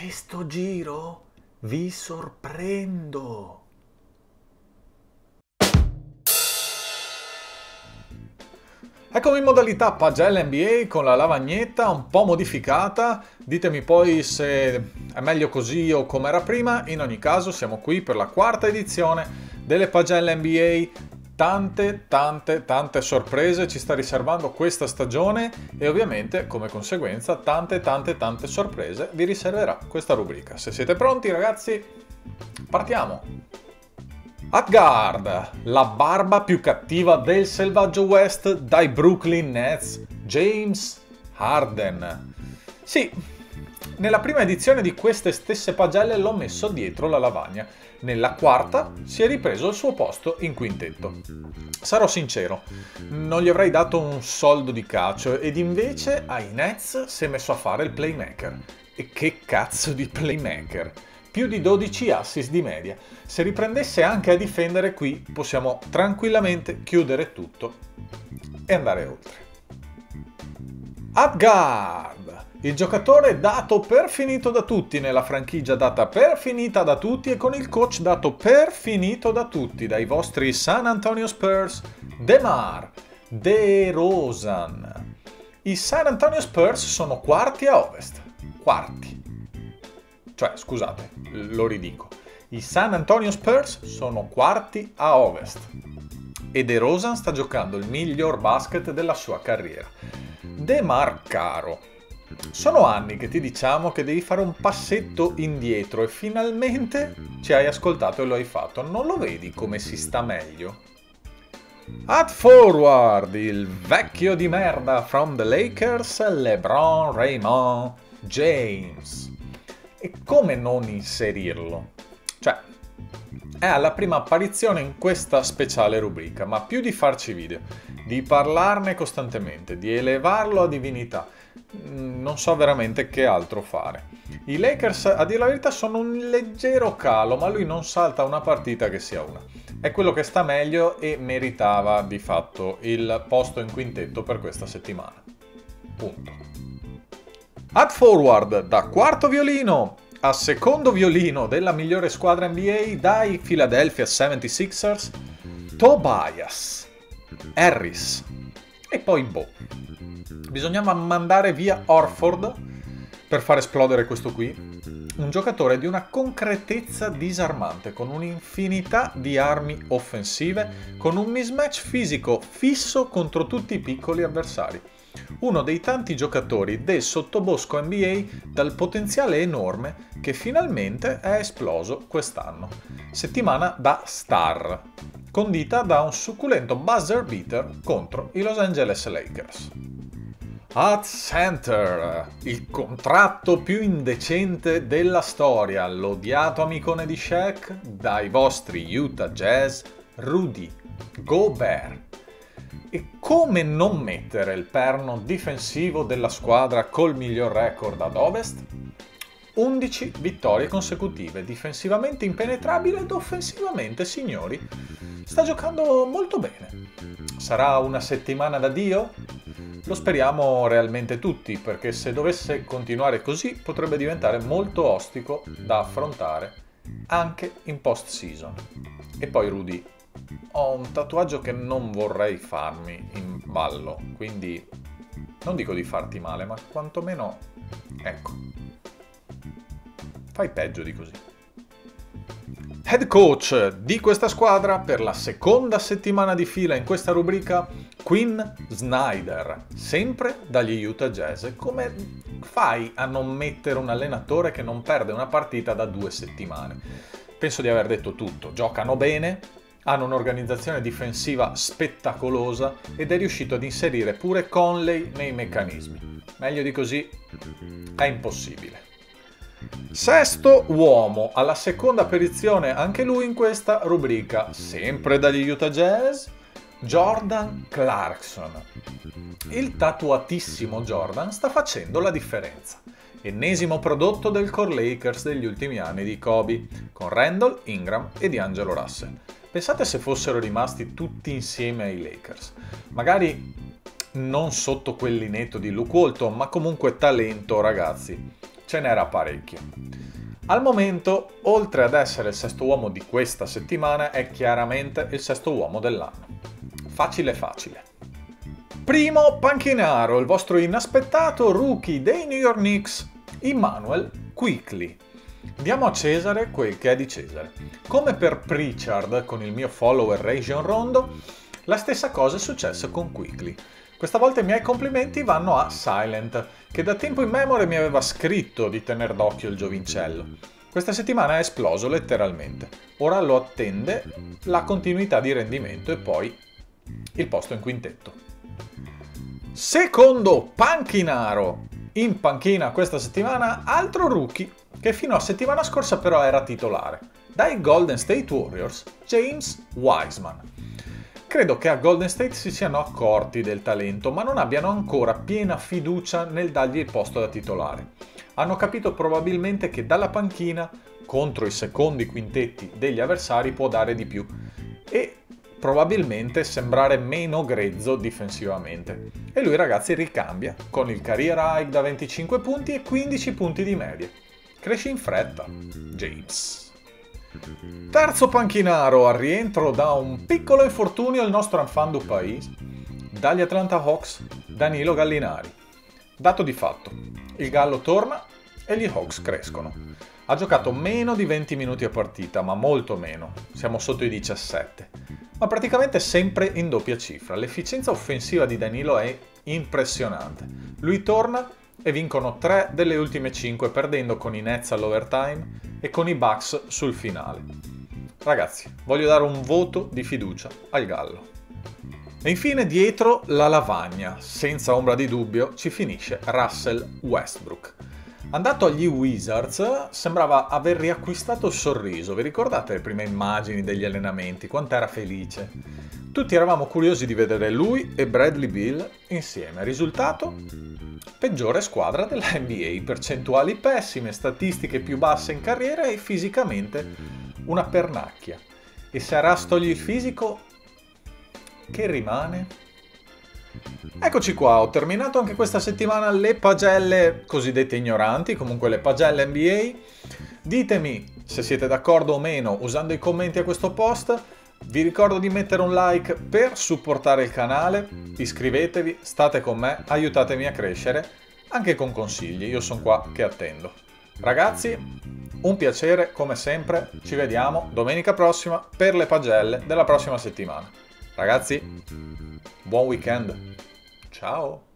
questo giro vi sorprendo. Eccomi in modalità pagella NBA con la lavagnetta un po' modificata, ditemi poi se è meglio così o come era prima. In ogni caso siamo qui per la quarta edizione delle pagelle NBA. Tante sorprese ci sta riservando questa stagione e ovviamente come conseguenza tante sorprese vi riserverà questa rubrica. Se siete pronti ragazzi, partiamo! At guard, la barba più cattiva del selvaggio West dai Brooklyn Nets, James Harden. Sì, nella prima edizione di queste stesse pagelle l'ho messo dietro la lavagna. Nella quarta si è ripreso il suo posto in quintetto. Sarò sincero, non gli avrei dato un soldo di calcio ed invece ai Nets si è messo a fare il playmaker. E che cazzo di playmaker! Più di 12 assist di media. Se riprendesse anche a difendere qui possiamo tranquillamente chiudere tutto e andare oltre. At guard, il giocatore dato per finito da tutti nella franchigia data per finita da tutti e con il coach dato per finito da tutti dai vostri San Antonio Spurs, DeMar DeRozan. I San Antonio Spurs sono quarti a ovest, I San Antonio Spurs sono quarti a ovest e DeRozan sta giocando il miglior basket della sua carriera. DeMar caro, sono anni che ti diciamo che devi fare un passetto indietro e finalmente ci hai ascoltato e lo hai fatto. Non lo vedi come si sta meglio? At forward, il vecchio di merda from the Lakers, LeBron Raymond James. E come non inserirlo? Cioè, è alla prima apparizione in questa speciale rubrica, ma più di farci video, di parlarne costantemente, di elevarlo a divinità, non so veramente che altro fare. I Lakers, a dire la verità, sono un leggero calo, ma lui non salta una partita che sia una. È quello che sta meglio e meritava di fatto il posto in quintetto per questa settimana. Punto. At forward, da quarto violino a secondo violino della migliore squadra NBA dai Philadelphia 76ers, Tobias Harris. E poi boh, bisognava mandare via Horford per far esplodere questo qui, un giocatore di una concretezza disarmante, con un'infinità di armi offensive, con un mismatch fisico fisso contro tutti i piccoli avversari. Uno dei tanti giocatori del sottobosco NBA dal potenziale enorme che finalmente è esploso quest'anno. Settimana da star, condita da un succulento buzzer beater contro i Los Angeles Lakers. At center, il contratto più indecente della storia, l'odiato amicone di Shaq, dai vostri Utah Jazz, Rudy Gobert. E come non mettere il perno difensivo della squadra col miglior record ad ovest? 11 vittorie consecutive, difensivamente impenetrabile ed offensivamente, signori, sta giocando molto bene. Sarà una settimana da Dio? Lo speriamo realmente tutti, perché se dovesse continuare così potrebbe diventare molto ostico da affrontare anche in post-season. E poi Rudy. Ho un tatuaggio che non vorrei farmi in ballo, quindi non dico di farti male, ma quantomeno, ecco, fai peggio di così. Head coach di questa squadra per la seconda settimana di fila in questa rubrica, Quinn Snyder, sempre dagli Utah Jazz. Come fai a non mettere un allenatore che non perde una partita da 2 settimane? Penso di aver detto tutto. Giocano bene, hanno un'organizzazione difensiva spettacolosa ed è riuscito ad inserire pure Conley nei meccanismi. Meglio di così è impossibile. Sesto uomo, alla seconda apparizione anche lui in questa rubrica, sempre dagli Utah Jazz, Jordan Clarkson. Il tatuatissimo Jordan sta facendo la differenza. Ennesimo prodotto del core Lakers degli ultimi anni di Kobe, con Randall, Ingram e D'Angelo Russell. Pensate se fossero rimasti tutti insieme ai Lakers, magari non sotto quel linetto di Luke Walton, ma comunque talento ragazzi. ce n'era parecchie. Al momento, oltre ad essere il sesto uomo di questa settimana, è chiaramente il sesto uomo dell'anno. Facile facile. Primo panchinaro, il vostro inaspettato rookie dei New York Knicks, Immanuel Quickly. Diamo a Cesare quel che è di Cesare. Come per Pritchard con il mio follower Rajon Rondo, la stessa cosa è successa con Quickly. Questa volta i miei complimenti vanno a Silent, che da tempo in memoria mi aveva scritto di tener d'occhio il giovincello. Questa settimana è esploso letteralmente. Ora lo attende la continuità di rendimento e poi il posto in quintetto. Secondo panchinaro, in panchina questa settimana altro rookie che fino a settimana scorsa però era titolare, dai Golden State Warriors, James Wiseman. Credo che a Golden State si siano accorti del talento, ma non abbiano ancora piena fiducia nel dargli il posto da titolare. Hanno capito probabilmente che dalla panchina, contro i secondi quintetti degli avversari, può dare di più e probabilmente sembrare meno grezzo difensivamente. E lui, ragazzi, ricambia con il career high da 25 punti e 15 punti di media. Cresce in fretta, James. Terzo panchinaro, al rientro da un piccolo infortunio il nostro enfant du país, dagli Atlanta Hawks, Danilo Gallinari. Dato di fatto, il Gallo torna e gli Hawks crescono. Ha giocato meno di 20 minuti a partita, ma molto meno, siamo sotto i 17, ma praticamente sempre in doppia cifra. L'efficienza offensiva di Danilo è impressionante. Lui torna e vincono 3 delle ultime 5, perdendo con i Nets all'overtime e con i Bucks sul finale. Ragazzi, voglio dare un voto di fiducia al Gallo. E infine dietro la lavagna, senza ombra di dubbio, ci finisce Russell Westbrook. Andato agli Wizards, sembrava aver riacquistato il sorriso. Vi ricordate le prime immagini degli allenamenti? Quant'era felice? Tutti eravamo curiosi di vedere lui e Bradley Beal insieme. Risultato? Peggiore squadra della NBA, percentuali pessime, statistiche più basse in carriera e fisicamente una pernacchia. E se Russ toglie il fisico, che rimane? Eccoci qua, ho terminato anche questa settimana le pagelle cosiddette ignoranti, comunque le pagelle NBA. Ditemi se siete d'accordo o meno usando i commenti a questo post. Vi ricordo di mettere un like per supportare il canale, iscrivetevi, state con me, aiutatemi a crescere, anche con consigli, io sono qua che attendo. Ragazzi, un piacere come sempre, ci vediamo domenica prossima per le pagelle della prossima settimana. Ragazzi, buon weekend, ciao!